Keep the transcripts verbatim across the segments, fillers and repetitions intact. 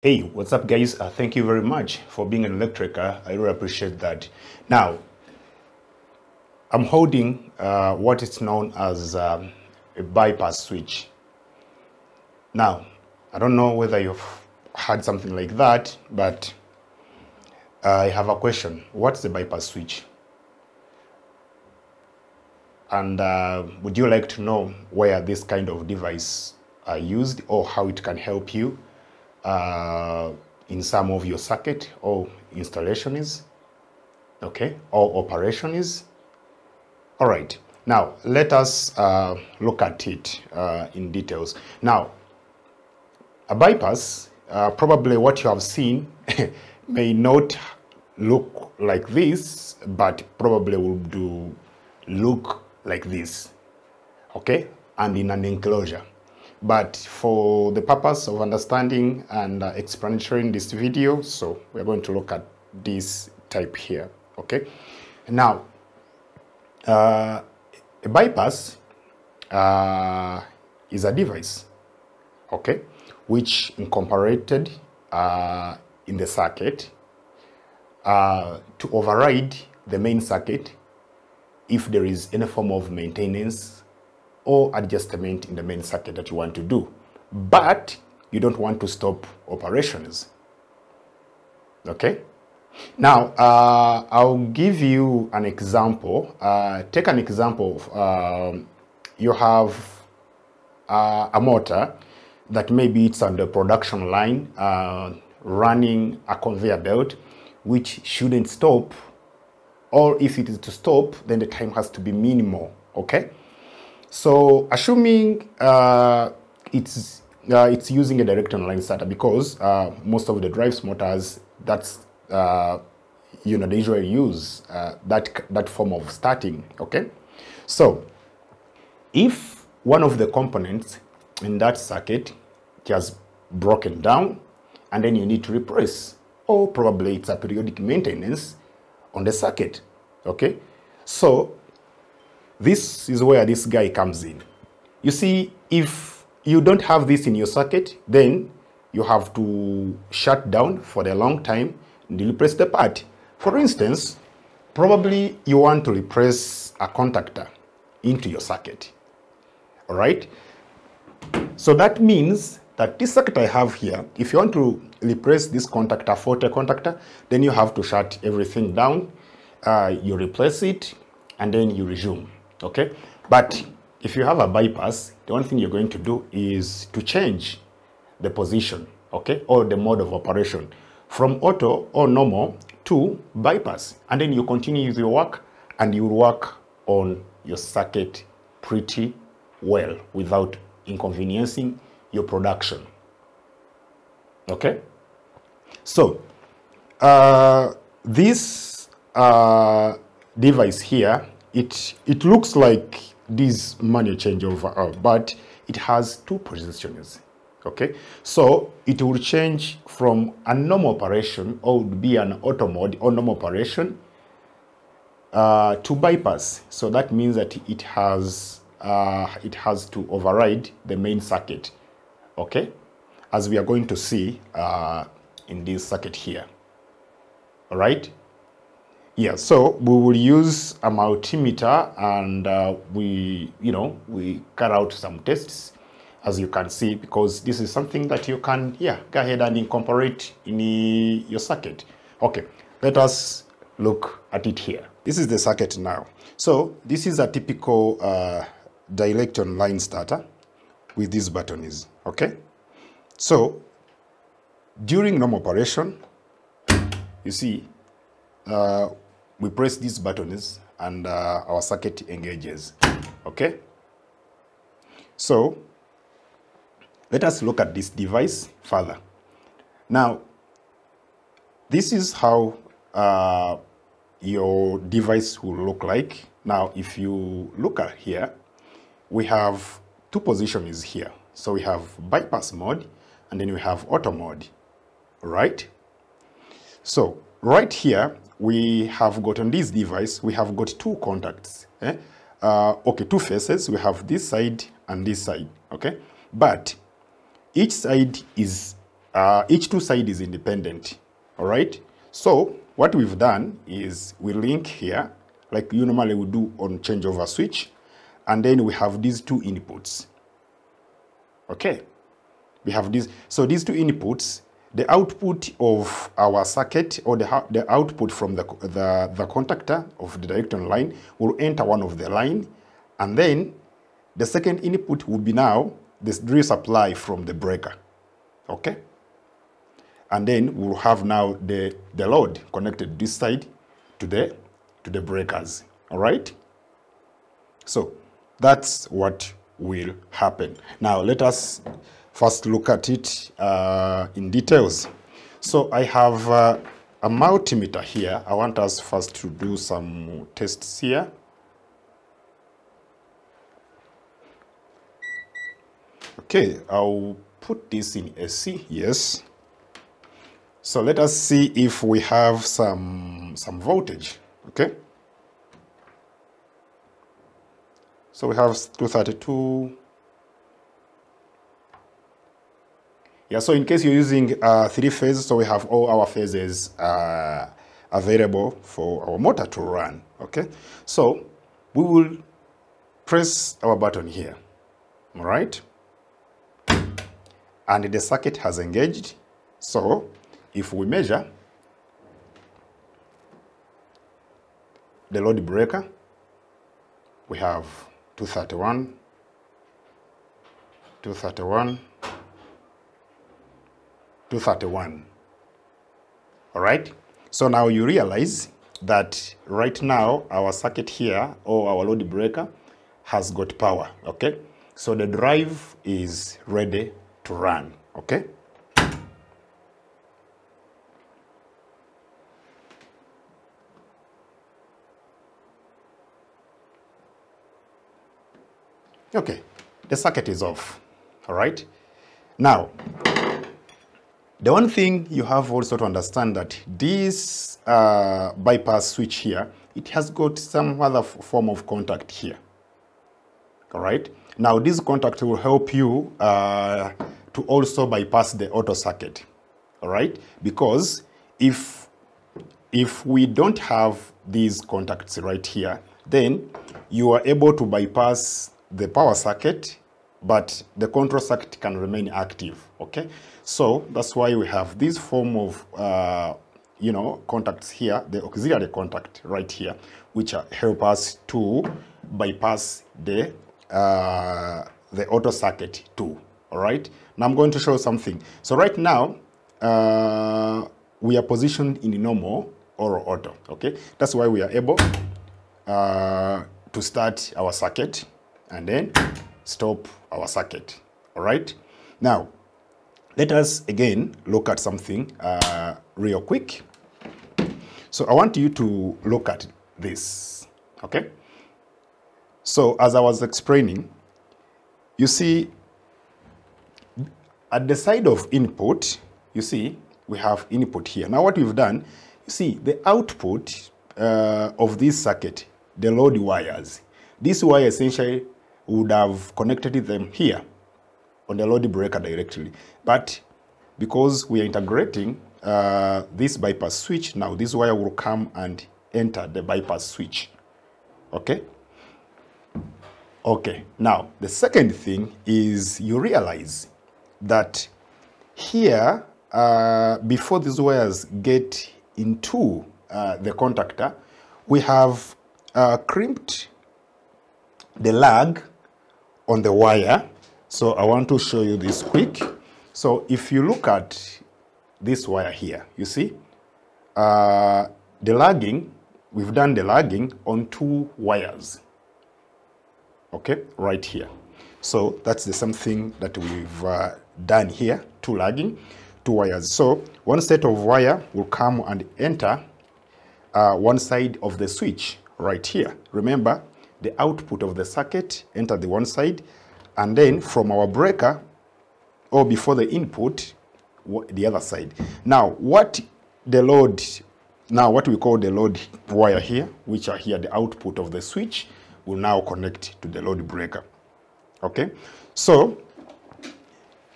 Hey, what's up guys? Uh, thank you very much for being an electriker. I really appreciate that. Now, I'm holding uh, what is known as um, a bypass switch. Now, I don't know whether you've had something like that, but I have a question. What's the bypass switch? And uh, would you like to know where this kind of device are used or how it can help you Uh, in some of your circuit or installation is okay or operation is? All right, now let us uh, look at it uh, in details. Now, a bypass, uh, probably what you have seen may not look like this, but probably will do look like this, okay, and in an enclosure. But for the purpose of understanding and uh, explanatory in this video, so we're going to look at this type here, okay? Now, uh, a bypass uh, is a device, okay, which incorporated uh, in the circuit uh, to override the main circuit if there is any form of maintenance or adjustment in the main circuit that you want to do, but you don't want to stop operations, okay? Now, uh, I'll give you an example. Uh, take an example. Um, you have uh, a motor that maybe it's on the production line uh, running a conveyor belt, which shouldn't stop, or if it is to stop, then the time has to be minimal, okay? So assuming uh, it's uh, it's using a direct online starter, because uh, most of the drives motors, that's uh, you know, they usually use uh, that that form of starting. Okay, so if one of the components in that circuit just broken down, and then you need to replace, or probably it's a periodic maintenance on the circuit. Okay, so this is where this guy comes in. You see, if you don't have this in your circuit, then you have to shut down for a long time and replace the part. For instance, probably you want to replace a contactor into your circuit. All right? So that means that this circuit I have here, if you want to replace this contactor, photo contactor, then you have to shut everything down. Uh, you replace it, and then you resume. Okay, but if you have a bypass, the only thing you're going to do is to change the position, okay, or the mode of operation from auto or normal to bypass, and then you continue with your work, and you work on your circuit pretty well without inconveniencing your production. Okay, so uh, this uh, device here, It, it looks like this manual changeover, uh, but it has two positions, okay? So it will change from a normal operation, or would be an auto mode or normal operation, uh, to bypass. So that means that it has, uh, it has to override the main circuit, okay? As we are going to see uh, in this circuit here, all right? Yeah, so we will use a multimeter, and uh, we, you know, we cut out some tests, as you can see, because this is something that you can, yeah, go ahead and incorporate in the, your circuit. Okay, let us look at it here. This is the circuit now. So this is a typical uh, direct online starter with these buttons, okay? So during normal operation, you see, uh, we press these buttons and uh, our circuit engages, okay? So let us look at this device further. Now, this is how uh, your device will look like. Now, if you look at here, we have two positions here. So we have bypass mode, and then we have auto mode, right? So right here, we have got on this device, we have got two contacts, eh? uh, okay, two faces. We have this side and this side, okay? But each side is Uh, each two side is independent. All right. So what we've done is we link here, like you normally would do on changeover switch, and then we have these two inputs. Okay. We have these. So these two inputs, the output of our circuit, or the the output from the the, the contactor of the direction line, will enter one of the line, and then the second input will be now this drill supply from the breaker. Okay. And then we'll have now the, the load connected this side to the, to the breakers. All right. So that's what will happen. Now let us first look at it uh, in details. So I have uh, a multimeter here. I want us first to do some tests here. Okay, I'll put this in A C, yes. So let us see if we have some, some voltage, okay? So we have two thirty-two. Yeah, so in case you're using uh, three phases, so we have all our phases uh, available for our motor to run, okay? So we will press our button here, all right? And the circuit has engaged. So if we measure the load breaker, we have two thirty-one, two thirty-one, two thirty-one. All right. So now you realize that right now our circuit here, or our load breaker, has got power. Okay. So the drive is ready to run. Okay. Okay, the circuit is off. All right. Now, the one thing you have also to understand that this uh, bypass switch here, it has got some other form of contact here. All right. Now, this contact will help you uh, to also bypass the auto circuit. All right. Because if, if we don't have these contacts right here, then you are able to bypass the power circuit, but the control circuit can remain active. Okay, so that's why we have this form of uh, you know, contacts here, the auxiliary contact right here, which are, help us to bypass the uh, the auto circuit too. All right, now I'm going to show something. So right now uh, we are positioned in normal or auto. Okay, that's why we are able uh, to start our circuit and then stop our circuit. All right. Now, let us again look at something uh, real quick. So I want you to look at this. Okay. So as I was explaining, you see at the side of input, you see we have input here. Now what we've done, you see the output uh, of this circuit, the load wires. This wire essentially would have connected them here on the load breaker directly. But because we are integrating uh, this bypass switch, now this wire will come and enter the bypass switch. Okay? Okay. Now, the second thing is you realize that here, uh, before these wires get into uh, the contactor, we have uh, crimped the lag on the wire. So I want to show you this quick. So if you look at this wire here, you see uh, the lagging, we've done the lagging on two wires, okay, right here. So that's the same thing that we've uh, done here, two lagging, two wires. So one set of wire will come and enter uh, one side of the switch right here. Remember, the output of the circuit enter the one side, and then from our breaker, or before the input, the other side. Now what the load, now what we call the load wire here, which are here, the output of the switch will now connect to the load breaker. Okay, so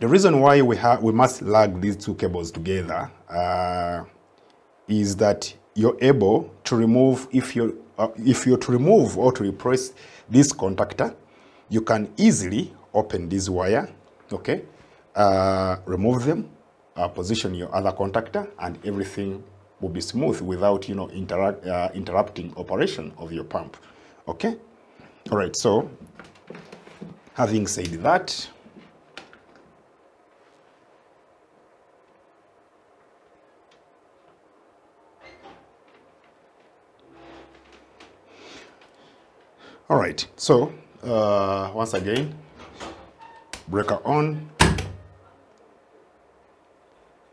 The reason why we have we must lag these two cables together uh, is that you're able to remove if you uh, if you're to remove or to replace this contactor, you can easily open this wire, okay, uh, remove them, uh, position your other contactor, and everything will be smooth without you know interrupt uh, interrupting operation of your pump, okay. All right. So having said that. All right, so uh, once again, breaker on.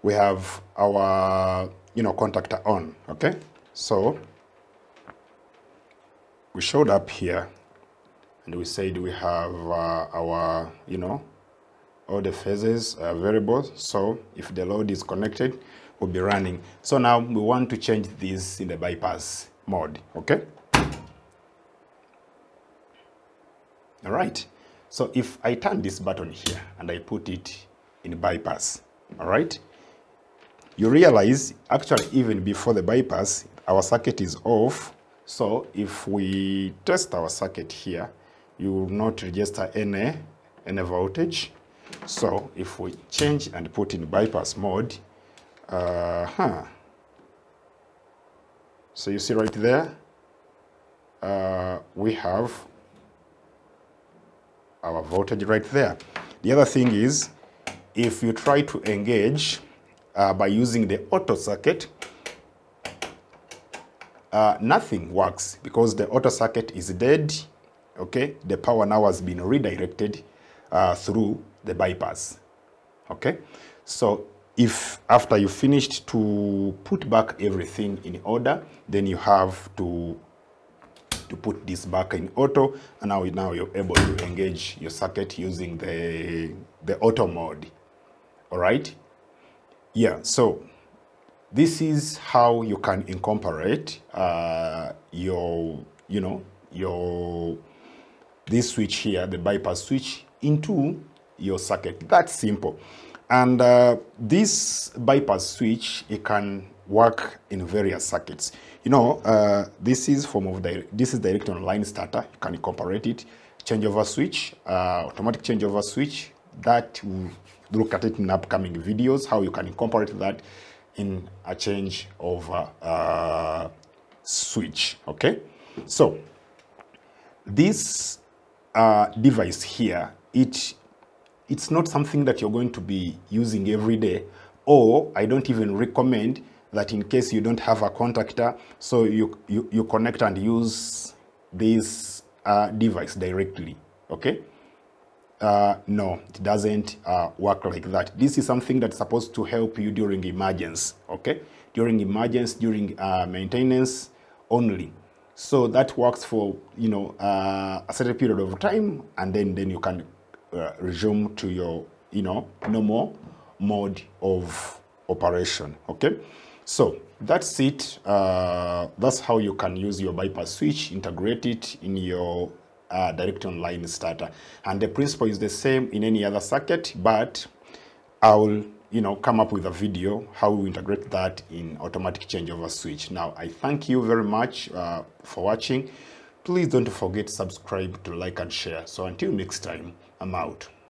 We have our, you know, contactor on, okay? So we showed up here and we said we have uh, our, you know, all the phases are variables. So if the load is connected, we'll be running. So now we want to change this in the bypass mode, okay? All right, so if I turn this button here and I put it in bypass, all right, you realize actually even before the bypass, our circuit is off. So if we test our circuit here, you will not register any, any voltage. So if we change and put in bypass mode, uh-huh. So you see right there, uh, we have our voltage right there. The other thing is, if you try to engage uh, by using the auto circuit, uh, nothing works because the auto circuit is dead, okay? The power now has been redirected uh, through the bypass, okay? So if after you finished to put back everything in order, then you have to to put this back in auto, and now, now you're able to engage your circuit using the, the auto mode, all right? Yeah, so this is how you can incorporate uh, your, you know, your, this switch here, the bypass switch, into your circuit. That's simple. And uh, this bypass switch, it can work in various circuits. You know, uh, this is form of direct, this is direct online starter. You can incorporate it. Changeover switch, uh, automatic changeover switch. That we'll look at it in upcoming videos. How you can incorporate that in a changeover uh, switch. Okay. So this uh, device here, it it's not something that you're going to be using every day, or I don't even recommend. That in case you don't have a contactor, so you, you, you connect and use this uh, device directly, okay? Uh, no, it doesn't uh, work like that. This is something that's supposed to help you during emergency, okay? During emergency, during uh, maintenance only. So that works for, you know, uh, a certain period of time, and then, then you can uh, resume to your, you know, normal mode of operation, okay? So that's it. Uh, that's how you can use your bypass switch, integrate it in your uh, direct online starter. And the principle is the same in any other circuit, but I will, you know, come up with a video how we integrate that in automatic changeover switch. Now, I thank you very much uh, for watching. Please don't forget to subscribe, to like and share. So until next time, I'm out.